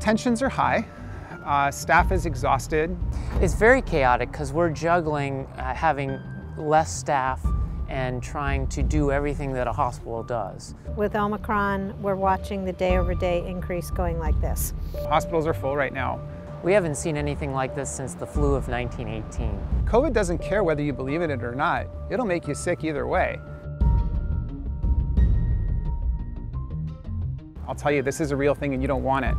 Tensions are high. Staff is exhausted. It's very chaotic because we're juggling having less staff and trying to do everything that a hospital does. With Omicron, we're watching the day-over-day increase going like this. Hospitals are full right now. We haven't seen anything like this since the flu of 1918. COVID doesn't care whether you believe in it or not. It'll make you sick either way. I'll tell you, this is a real thing and you don't want it.